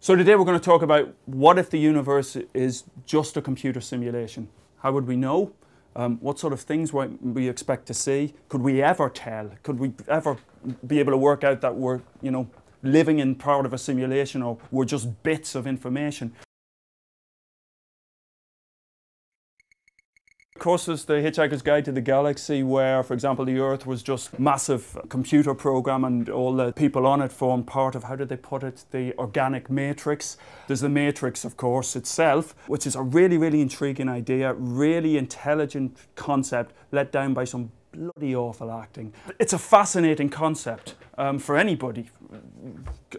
So today we're going to talk about what if the universe is just a computer simulation? How would we know? What sort of things might we expect to see? Could we ever tell? Could we ever be able to work out that we're, you know, living in part of a simulation, or we're just bits of information? Of course, there's the Hitchhiker's Guide to the Galaxy, where, for example, the Earth was just a massive computer program and all the people on it formed part of, how did they put it, the organic matrix. There's the matrix, of course, itself, which is a really, really intriguing idea, really intelligent concept let down by some bloody awful acting. It's a fascinating concept for anybody.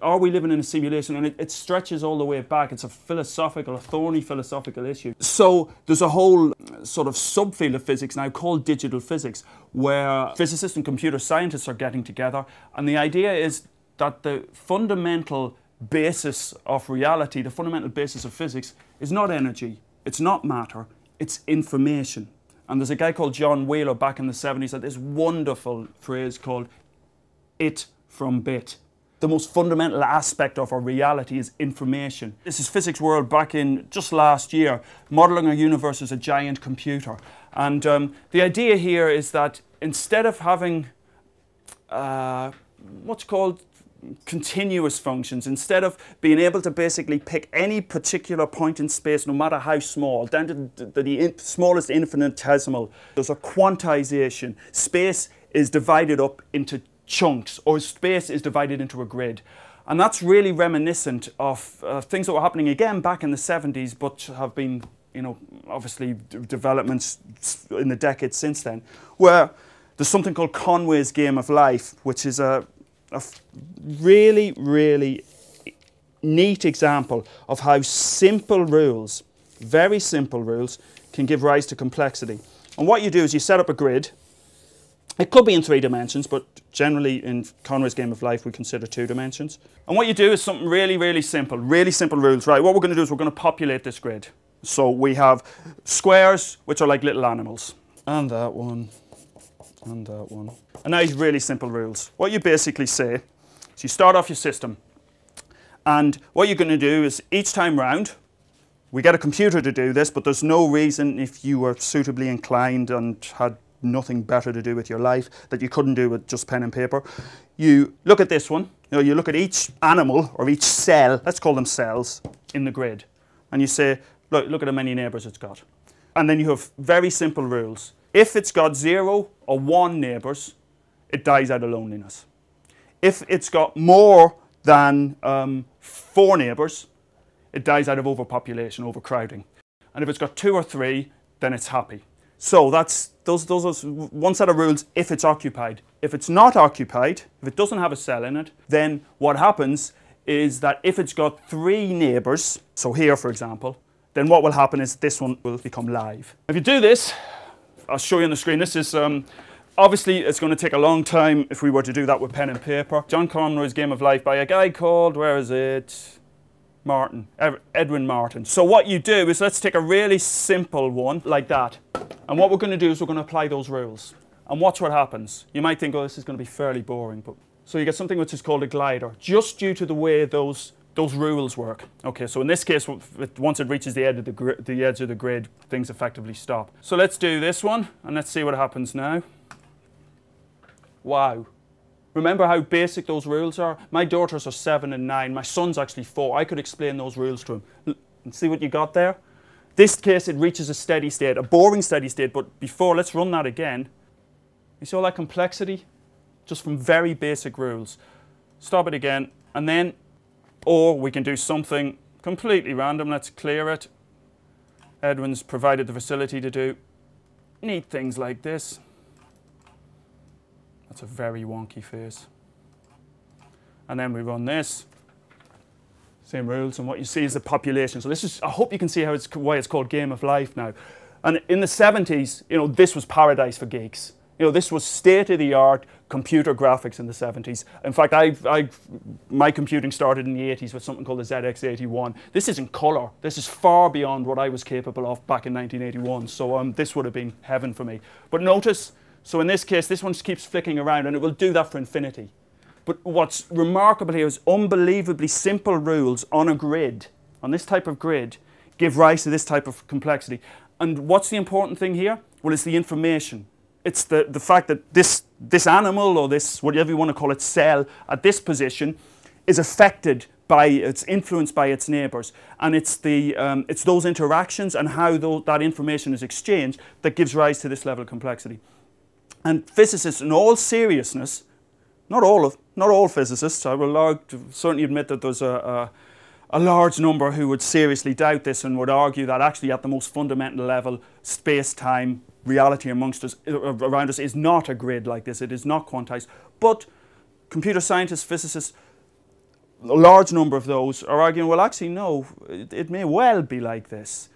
Are we living in a simulation? And it stretches all the way back. It's a philosophical, a thorny philosophical issue. So there's a whole sort of subfield of physics now called digital physics, where physicists and computer scientists are getting together. And the idea is that the fundamental basis of reality, the fundamental basis of physics, is not energy, it's not matter, it's information. And there's a guy called John Wheeler back in the 70s had this wonderful phrase called it from bit. The most fundamental aspect of our reality is information. This is Physics World back in just last year, modeling our universe as a giant computer. And the idea here is that instead of having what's called continuous functions, instead of being able to basically pick any particular point in space, no matter how small, down to the smallest infinitesimal, there's a quantization. Space is divided up into chunks, or space is divided into a grid. And that's really reminiscent of things that were happening again back in the 70s, but have been, you know, obviously developments in the decades since then, where there's something called Conway's Game of Life, which is a really, really neat example of how simple rules, very simple rules, can give rise to complexity. And what you do is you set up a grid. It could be in 3 dimensions, but generally in Conway's Game of Life we consider 2 dimensions. And what you do is something really, really simple rules. Right, what we're going to do is we're going to populate this grid. So we have squares, which are like little animals. And that one. And that one. And now it's really simple rules. What you basically say is you start off your system. And what you're going to do is each time round, we get a computer to do this, but there's no reason, if you were suitably inclined and had nothing better to do with your life, that you couldn't do with just pen and paper. You look at this one, you know, you look at each animal or each cell, let's call them cells, in the grid, and you say, look at how many neighbours it's got. And then you have very simple rules. If it's got 0 or 1 neighbours, it dies out of loneliness. If it's got more than 4 neighbours, it dies out of overpopulation, overcrowding. And if it's got 2 or 3, then it's happy. So that's those are one set of rules if it's occupied. If it's not occupied, if it doesn't have a cell in it, then what happens is that if it's got 3 neighbours, so here for example, then what will happen is this one will become live. If you do this, I'll show you on the screen. This is obviously it's going to take a long time if we were to do that with pen and paper. John Conway's Game of Life by a guy called, where is it? Martin, Edwin Martin. So what you do is, let's take a really simple one like that, and what we're going to do is we're going to apply those rules and watch what happens. You might think, oh, this is going to be fairly boring, but so you get something which is called a glider, just due to the way those rules work. Okay, so in this case, once it reaches the edge of the grid, things effectively stop. So let's do this one and let's see what happens now. Wow. Remember how basic those rules are? My daughters are 7 and 9. My son's actually 4. I could explain those rules to him. And see what you got there? This case, it reaches a steady state, a boring steady state, but before, let's run that again. You see all that complexity? Just from very basic rules. Stop it again, and then, or we can do something completely random. Let's clear it. Edwin's provided the facility to do neat things like this. That's a very wonky face. And then we run this. Same rules, and what you see is the population. So this is, I hope you can see how why it's called Game of Life now. And in the 70s, you know, this was paradise for geeks. You know, this was state-of-the-art computer graphics in the 70s. In fact, my computing started in the 80s with something called the ZX81. This isn't color. This is far beyond what I was capable of back in 1981. So this would have been heaven for me. But notice, so in this case, this one just keeps flicking around, and it will do that for infinity. But what's remarkable here is unbelievably simple rules on a grid, on this type of grid, give rise to this type of complexity. And what's the important thing here? Well, it's the information. It's the fact that this animal, or this, whatever you want to call it, cell at this position is affected by, it's influenced by its neighbours. And it's those interactions and how that information is exchanged that gives rise to this level of complexity. And physicists, in all seriousness, not all physicists, I will certainly admit that there's a large number who would seriously doubt this and would argue that actually at the most fundamental level, space-time reality amongst us, around us, is not a grid like this. It is not quantized. But computer scientists, physicists, a large number of those are arguing, well, actually, no, it may well be like this.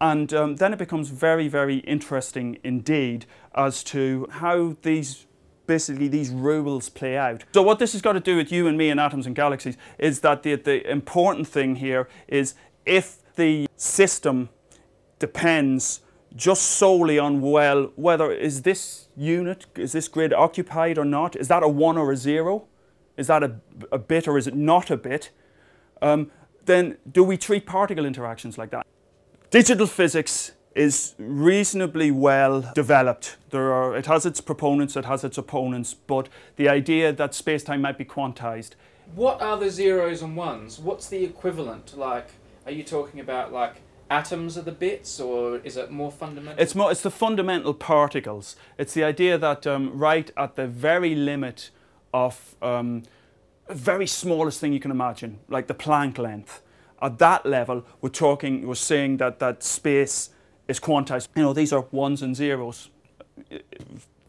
And then it becomes very, very interesting indeed as to how basically these rules play out. So what this has got to do with you and me and atoms and galaxies is that the important thing here is, if the system depends just solely on, well, whether is this unit, is this grid occupied or not? Is that a 1 or a 0? Is that a bit or is it not a bit? Then do we treat particle interactions like that? Digital physics is reasonably well developed. It has its proponents, it has its opponents, but the idea that space-time might be quantized. What are the zeros and ones? What's the equivalent? Like, are you talking about like atoms are the bits, or is it more fundamental? It's the fundamental particles. It's the idea that right at the very limit of the very smallest thing you can imagine, like the Planck length, at that level we're saying that space is quantized. You know, these are ones and zeros.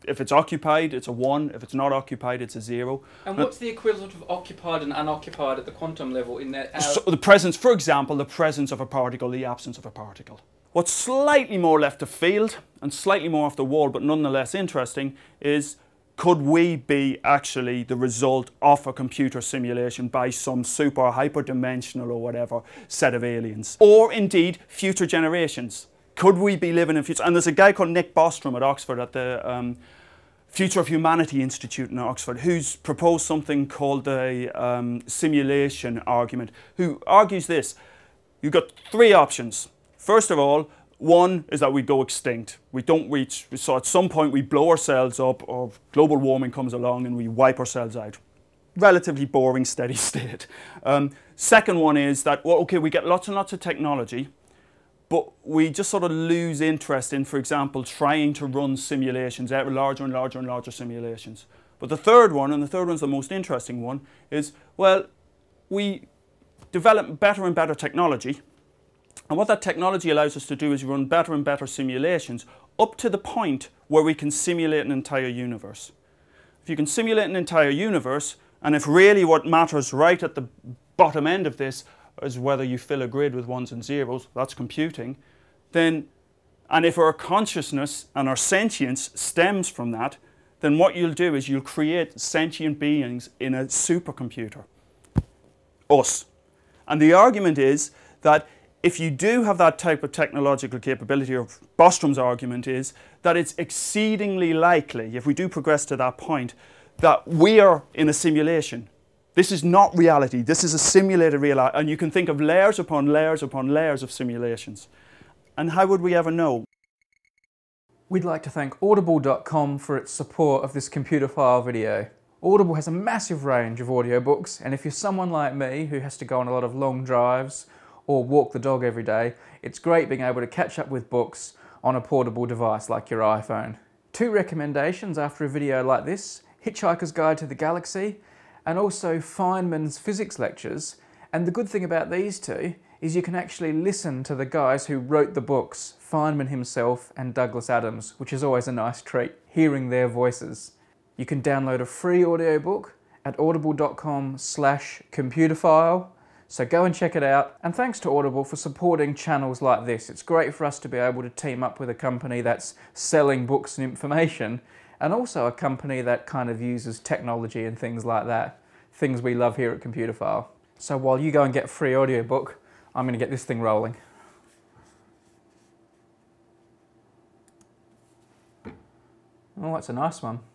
If it's occupied, it's a 1. If it's not occupied, it's a 0. And what's the equivalent of occupied and unoccupied at the quantum level in that? So the presence, for example, the presence of a particle, the absence of a particle. What's slightly more left of field and slightly more off the wall, but nonetheless interesting, is could we be actually the result of a computer simulation by some super hyperdimensional or whatever set of aliens? Or indeed, future generations. Could we be living in future? And there's a guy called Nick Bostrom at Oxford, at the Future of Humanity Institute in Oxford, who's proposed something called the simulation argument, who argues this. You've got three options. First of all, one is that we go extinct. We don't reach, so at some point we blow ourselves up, or global warming comes along and we wipe ourselves out. Relatively boring, steady state. Second one is that, well, okay, we get lots and lots of technology, but we just sort of lose interest in, for example, trying to run simulations, larger and larger and larger simulations. But the third one, and the third one's the most interesting one, is, well, we develop better and better technology, and what that technology allows us to do is run better and better simulations up to the point where we can simulate an entire universe. If you can simulate an entire universe, and if really what matters right at the bottom end of this is whether you fill a grid with ones and zeros, that's computing, then, and if our consciousness and our sentience stems from that, then what you'll do is you'll create sentient beings in a supercomputer, us. And the argument is that if you do have that type of technological capability, or Bostrom's argument is, that it's exceedingly likely, if we do progress to that point, that we are in a simulation. This is not reality, this is a simulated reality, and you can think of layers upon layers upon layers of simulations. And how would we ever know? We'd like to thank Audible.com for its support of this Computerphile video. Audible has a massive range of audiobooks, and if you're someone like me who has to go on a lot of long drives or walk the dog every day, it's great being able to catch up with books on a portable device like your iPhone. Two recommendations after a video like this: Hitchhiker's Guide to the Galaxy, and also Feynman's physics lectures. And the good thing about these two is you can actually listen to the guys who wrote the books, Feynman himself and Douglas Adams, which is always a nice treat, hearing their voices. You can download a free audiobook at audible.com/computerphile, so go and check it out. And thanks to Audible for supporting channels like this. It's great for us to be able to team up with a company that's selling books and information, and also a company that kind of uses technology and things like that, things we love here at Computerphile. So while you go and get a free audiobook, I'm going to get this thing rolling. Oh, that's a nice one.